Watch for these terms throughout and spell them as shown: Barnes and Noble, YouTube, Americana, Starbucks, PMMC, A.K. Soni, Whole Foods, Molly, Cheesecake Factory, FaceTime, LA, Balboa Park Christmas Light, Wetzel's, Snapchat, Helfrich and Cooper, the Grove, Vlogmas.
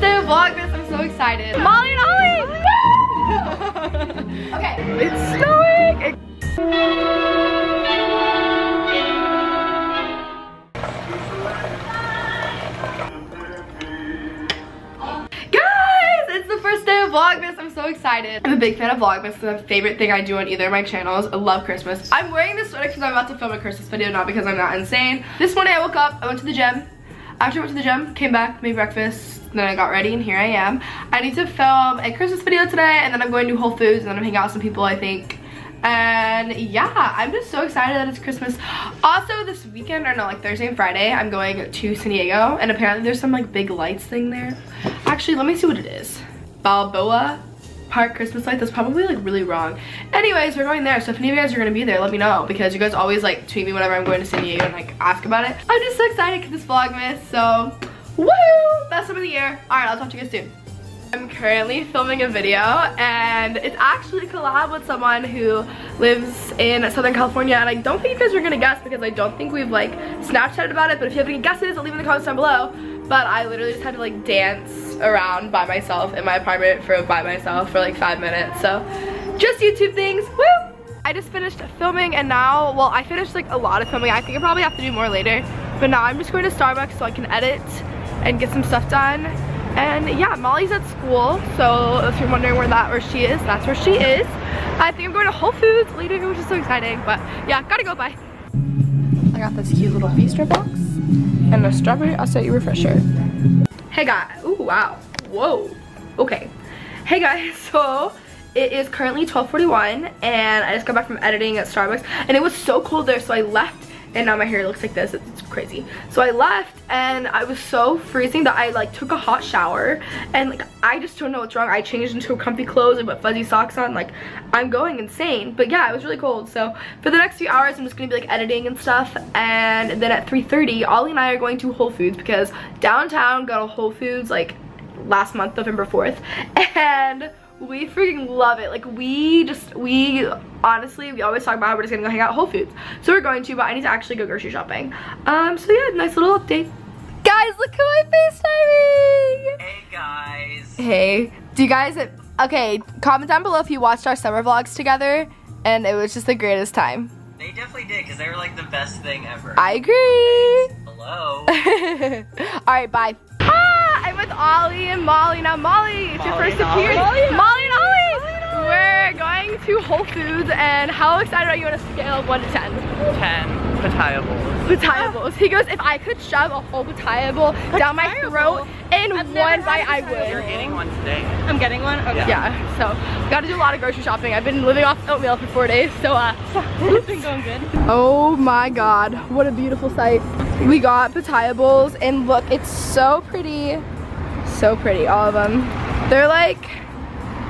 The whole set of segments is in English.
day of Vlogmas. I'm so excited. Molly and Ollie! Okay. It's snowing! Guys, it's the first day of Vlogmas. I'm so excited. I'm a big fan of Vlogmas. It's my favorite thing I do on either of my channels. I love Christmas. I'm wearing this sweater because I'm about to film a Christmas video, not because I'm not insane. This morning I woke up, I went to the gym. After I went to the gym, came back, made breakfast, then I got ready, and here I am. I need to film a Christmas video today, and then I'm going to Whole Foods, and then I'm hanging out with some people, I think. And yeah, I'm just so excited that it's Christmas. Also, this weekend, or no, like Thursday and Friday, I'm going to San Diego, and apparently there's some like big lights thing there. Actually, let me see what it is. Balboa Park Christmas Light. That's probably like really wrong. Anyways, we're going there, so if any of you guys are gonna be there, let me know, because you guys always like tweet me whenever I'm going to San Diego and like ask about it. I'm just so excited because this Vlogmas, so woo! Best time of the year. Alright, I'll talk to you guys soon. I'm currently filming a video, and it's actually a collab with someone who lives in Southern California, and I don't think you guys are gonna guess because I don't think we've like Snapchatted about it, but if you have any guesses, leave it in the comments down below. But I literally just had to like dance around by myself in my apartment by myself for like 5 minutes. So just YouTube things, woo! I just finished filming, and now, well, I finished like a lot of filming. I think I probably have to do more later. But now I'm just going to Starbucks so I can edit and get some stuff done. And yeah, Molly's at school, so if you're wondering where she is, that's where she is. I think I'm going to Whole Foods later, which is so exciting, but yeah, gotta go, bye. I got this cute little Feaster box and a strawberry acai refresher. Hey guys, ooh, wow, whoa, okay. Hey guys, so it is currently 12:41, and I just got back from editing at Starbucks, and it was so cold there, so I left. And now my hair looks like this, it's crazy. So I left, and I was so freezing that I like took a hot shower, and like I just don't know what's wrong. I changed into comfy clothes and put fuzzy socks on, like I'm going insane. But yeah, it was really cold. So for the next few hours I'm just gonna be like editing and stuff, and then at 3:30 Ollie and I are going to Whole Foods because downtown got a Whole Foods like last month, November 4th, and we freaking love it. Like we honestly, we always talk about how we're just gonna go hang out at Whole Foods. So we're going to, but I need to actually go grocery shopping. So yeah, nice little update. Guys, look who I'm FaceTiming! Hey guys. Hey. Do you guys, okay, comment down below if you watched our summer vlogs together, and it was just the greatest time. They definitely did, because they were like the best thing ever. I agree. Hello. Alright, bye. I'm with Ollie and Molly. Now Molly, it's your first appearance. Molly and Ollie! We're going to Whole Foods, and how excited are you on a scale of 1 to 10? 10. Potayables. Potayables. He goes, if I could shove a whole potayable down my throat in one bite, I would. You're getting one today. I'm getting one? Okay. Yeah, so gotta do a lot of grocery shopping. I've been living off oatmeal for 4 days, so it's been going good. Oh my god, what a beautiful sight. We got potayables, and look, it's so pretty. So pretty, all of them. They're like,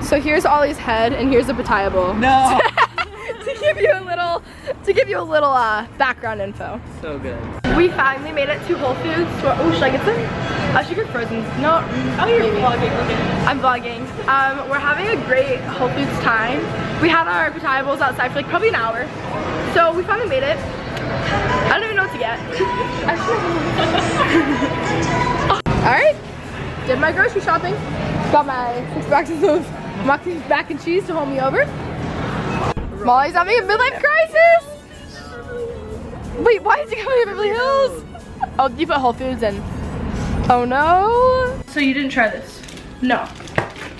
so here's Ollie's head, and here's a potayable. No. to give you a little background info. So good. We finally made it to Whole Foods. Oh, should I get some? I should get frozen. No. Oh, you're vlogging. Okay. I'm vlogging. We're having a great Whole Foods time. We had our potayables outside for like probably an hour. So we finally made it. I don't even know what to get. Alright, did my grocery shopping. Got my 6 boxes of moxie's mac and cheese to hold me over. Molly's having a midlife crisis! Wait, why did you come to Beverly Hills? Oh, you put Whole Foods in. Oh no. So you didn't try this? No.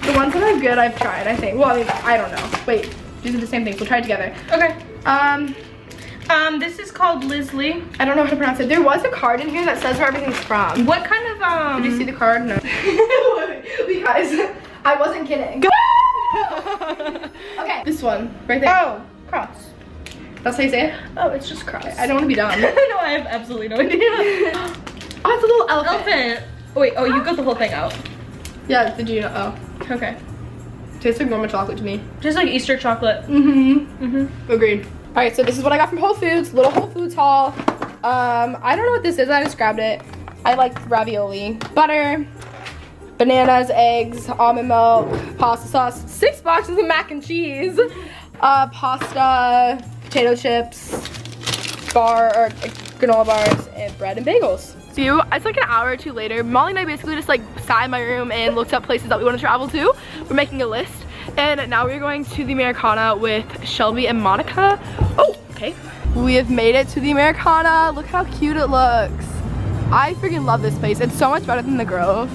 The ones that are good I've tried, I think. Well, I mean, I don't know. Wait, these are the same things. We'll try it together. Okay. This is called Lisley. I don't know how to pronounce it. There was a card in here that says where everything's from. What kind of, Did you see the card? No. You guys, I wasn't kidding. Okay. This one, right there. Oh, cross. That's how you say it? Oh, it's just cross. I don't want to be dumb. No, I have absolutely no idea. Oh, it's a little elephant. Oh, wait, oh, you got the whole thing out. Yeah, did you know? Oh, okay. Tastes like normal chocolate to me. Just like Easter chocolate. Mm-hmm. Mm-hmm. Agreed. All right, so this is what I got from Whole Foods, little Whole Foods haul. I don't know what this is, I just grabbed it. I like ravioli, butter, bananas, eggs, almond milk, pasta sauce, 6 boxes of mac and cheese, pasta, potato chips, granola bars, and bread and bagels. So you. It's like an hour or two later. Molly and I basically just like sat in my room and looked up places that we want to travel to. We're making a list, and now we're going to the Americana with Shelby and Monica. Oh, okay. We have made it to the Americana. Look how cute it looks. I freaking love this place. It's so much better than the Grove.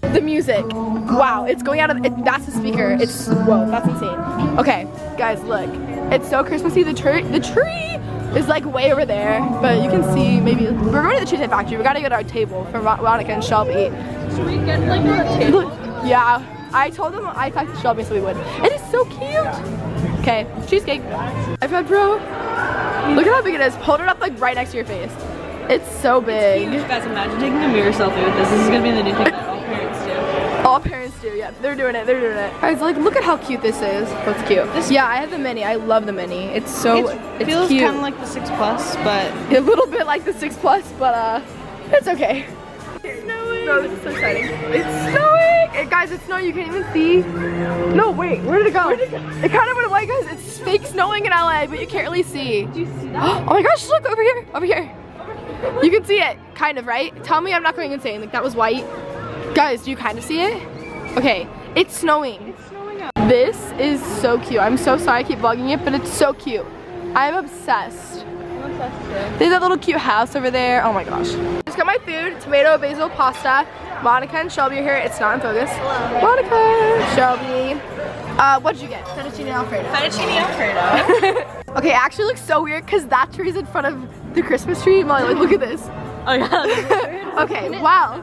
The music. Wow, it's going out of that's the speaker. It's whoa, that's insane. Okay, guys, look. It's so Christmassy. The tree is like way over there, but you can see maybe we're going to the Cheesecake Factory. We gotta get our table for Monica and Shelby. Should we get like a table? Look, yeah. I told them I talked to Shelby so we would. It is so cute. Okay, cheesecake. I've had bro. Look at how big it is. Hold it up like right next to your face. It's so big. It's huge, guys. Imagine taking a mirror selfie with this. This is gonna be the new thing that all parents do. All parents do, yeah. They're doing it, they're doing it. Guys, like look at how cute this is. That's cute. This yeah, I have the mini. I love the mini. It's so it feels kind of like the 6 Plus, but a little bit like the 6 Plus, but it's okay. It's snowing. No, this is so exciting. It's snowing! Guys, it's snow, you can't even see. No, wait, where did it go? Where did it go? It kind of went away, guys. It's fake snowing in LA, but you can't really see. Do you see that? Oh my gosh, look, over here, over here. You can see it, kind of, right? Tell me I'm not going insane. Like, that was white. Guys, do you kind of see it? Okay, it's snowing. It's snowing up. This is so cute. I'm so sorry I keep vlogging it, but it's so cute. I'm obsessed. I'm obsessed too. There's that little cute house over there. Oh my gosh. Just got my food, tomato, basil, pasta. Monica and Shelby are here. It's not in focus. Hello. Monica, Shelby. What did you get? Fettuccine Alfredo. Fettuccine Alfredo. Okay, it actually looks so weird because that tree's in front of the Christmas tree. Molly, like, look at this. Oh yeah. Okay, wow.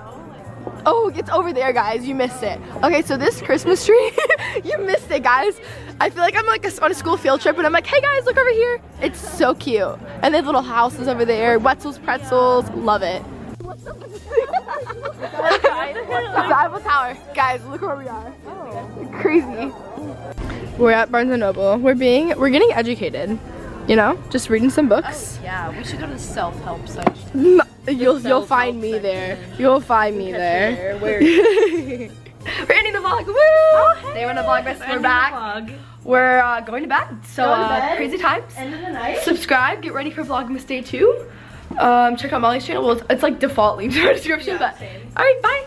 Oh, it's over there, guys. You missed it. Okay, so this Christmas tree, you missed it, guys. I feel like I'm like on a school field trip, and I'm like, hey guys, look over here. It's so cute. And they have little houses over there. Wetzel's pretzels, love it. The Bible Tower, guys. Look where we are. Oh. Crazy. We're at Barnes and Noble. We're getting educated, you know, just reading some books. Oh, yeah, we should go to the self-help section. No, you'll find me there. You'll find me there. We're ending the vlog. Woo! Oh, hey. They went to Vlogmas. We're back. We're going to bed. So crazy times. End of the night. Subscribe. Get ready for Vlogmas Day 2. Check out Molly's channel. Well, it's like defaultly to our description, yeah, but same. All right, bye.